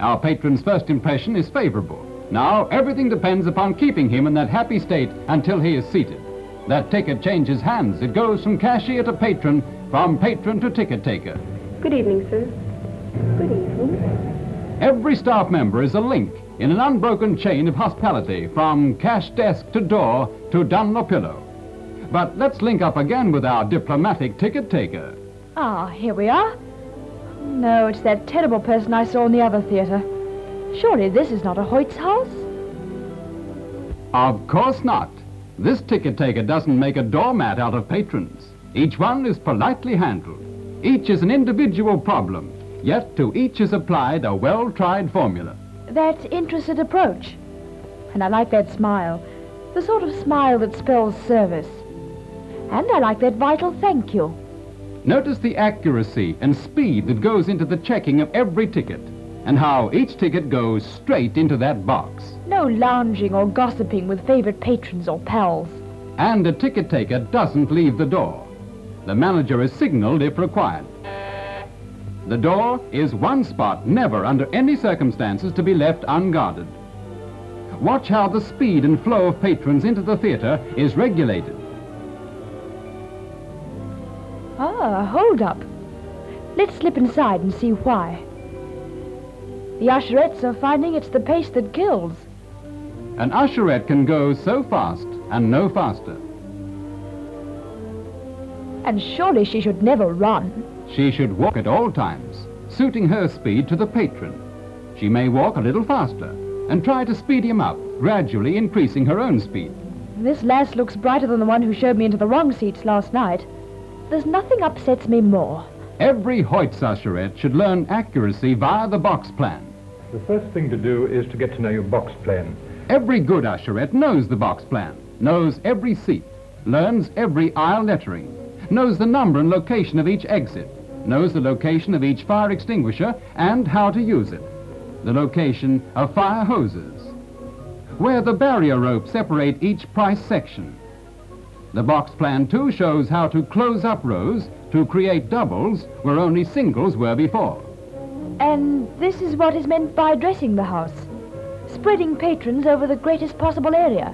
Our patron's first impression is favourable. Now, everything depends upon keeping him in that happy state until he is seated. That ticket changes hands. It goes from cashier to patron, from patron to ticket taker. Good evening, sir. Good evening. Every staff member is a link in an unbroken chain of hospitality, from cash desk to door to Dunlopillo. But let's link up again with our diplomatic ticket taker. Ah, here we are. No, it's that terrible person I saw in the other theatre. Surely this is not a Hoyts house? Of course not. This ticket taker doesn't make a doormat out of patrons. Each one is politely handled. Each is an individual problem, yet to each is applied a well-tried formula. That's interested approach. And I like that smile, the sort of smile that spells service. And I like that vital thank you. Notice the accuracy and speed that goes into the checking of every ticket, and how each ticket goes straight into that box. No lounging or gossiping with favorite patrons or pals. And a ticket taker doesn't leave the door. The manager is signaled if required. The door is one spot never under any circumstances to be left unguarded. Watch how the speed and flow of patrons into the theatre is regulated. Ah, hold up. Let's slip inside and see why. The usherettes are finding it's the pace that kills. An usherette can go so fast and no faster. And surely she should never run. She should walk at all times, suiting her speed to the patron. She may walk a little faster and try to speed him up, gradually increasing her own speed. This lass looks brighter than the one who showed me into the wrong seats last night. There's nothing upsets me more. Every Hoyts usherette should learn accuracy via the box plan. The first thing to do is to get to know your box plan. Every good usherette knows the box plan, knows every seat, learns every aisle lettering, knows the number and location of each exit, knows the location of each fire extinguisher and how to use it, the location of fire hoses, where the barrier ropes separate each price section. The box plan, too, shows how to close up rows to create doubles where only singles were before. And this is what is meant by dressing the house, spreading patrons over the greatest possible area.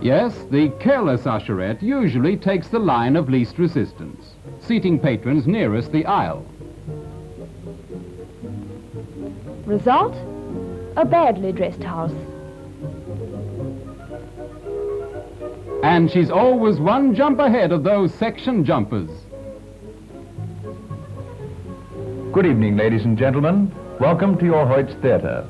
Yes, the careless usherette usually takes the line of least resistance, seating patrons nearest the aisle. Result? A badly dressed house. And she's always one jump ahead of those section jumpers. Good evening, ladies and gentlemen. Welcome to your Hoyts Theatre.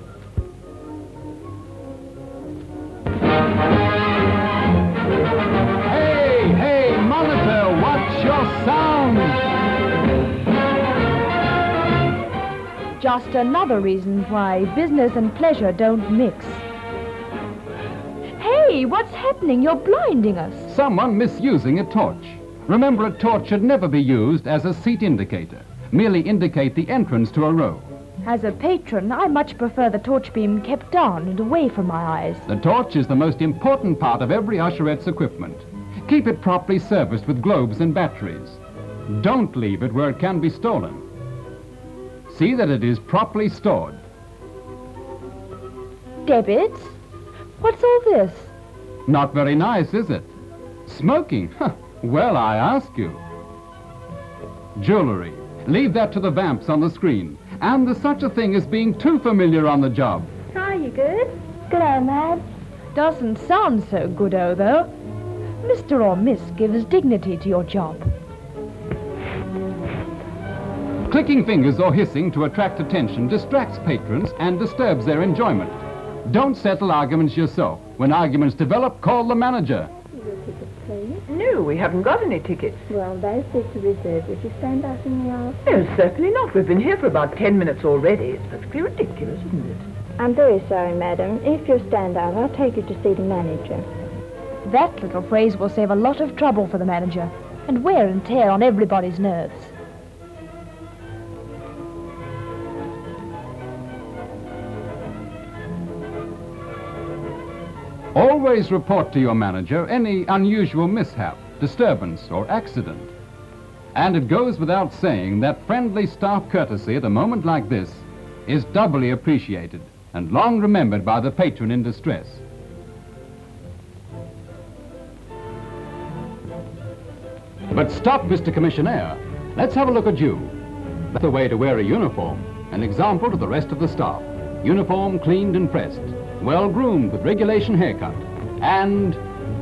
Hey, hey, monitor, watch your sound. Just another reason why business and pleasure don't mix. Hey, what's happening? You're blinding us. Someone misusing a torch. Remember, a torch should never be used as a seat indicator. Merely indicate the entrance to a row. As a patron, I much prefer the torch beam kept down and away from my eyes. The torch is the most important part of every usherette's equipment. Keep it properly serviced with globes and batteries. Don't leave it where it can be stolen. See that it is properly stored. Debits? What's all this? Not very nice, is it? Smoking? Well, I ask you. Jewelry. Leave that to the vamps on the screen. And there's such a thing as being too familiar on the job. Are you good? Good old man. Doesn't sound so good, oh, though. Mr. or Miss gives dignity to your job. Clicking fingers or hissing to attract attention distracts patrons and disturbs their enjoyment. Don't settle arguments yourself. When arguments develop, call the manager. No, we haven't got any tickets. Well, those seats are reserved. Would you stand out in the aisle? No, certainly not. We've been here for about 10 minutes already. It's perfectly ridiculous, isn't it? I'm very sorry, madam. If you stand out, I'll take you to see the manager. That little phrase will save a lot of trouble for the manager, and wear and tear on everybody's nerves. Always report to your manager any unusual mishap, disturbance, or accident. And it goes without saying that friendly staff courtesy at a moment like this is doubly appreciated and long remembered by the patron in distress. But stop, Mr. Commissionaire. Let's have a look at you. That's the way to wear a uniform, an example to the rest of the staff. Uniform cleaned and pressed, well groomed with regulation haircut, and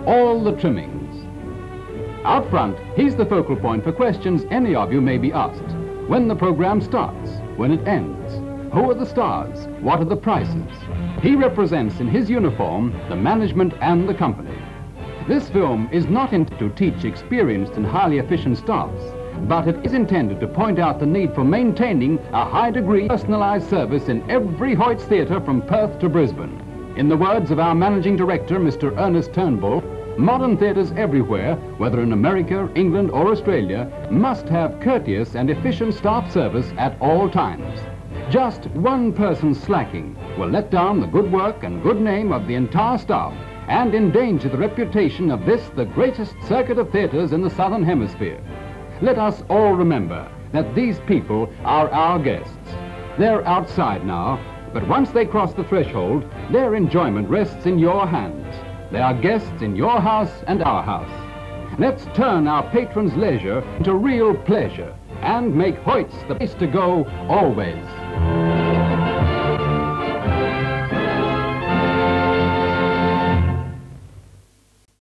all the trimmings. Out front, he's the focal point for questions any of you may be asked. When the program starts, when it ends, who are the stars, what are the prices? He represents in his uniform the management and the company. This film is not intended to teach experienced and highly efficient staffs, but it is intended to point out the need for maintaining a high degree of personalised service in every Hoyts Theatre from Perth to Brisbane. In the words of our managing director, Mr. Ernest Turnbull, modern theatres everywhere, whether in America, England or Australia, must have courteous and efficient staff service at all times. Just one person slacking will let down the good work and good name of the entire staff and endanger the reputation of this, the greatest circuit of theatres in the Southern Hemisphere. Let us all remember that these people are our guests. They're outside now, but once they cross the threshold, their enjoyment rests in your hands. They are guests in your house and our house. Let's turn our patrons' leisure into real pleasure and make Hoyts the place to go always.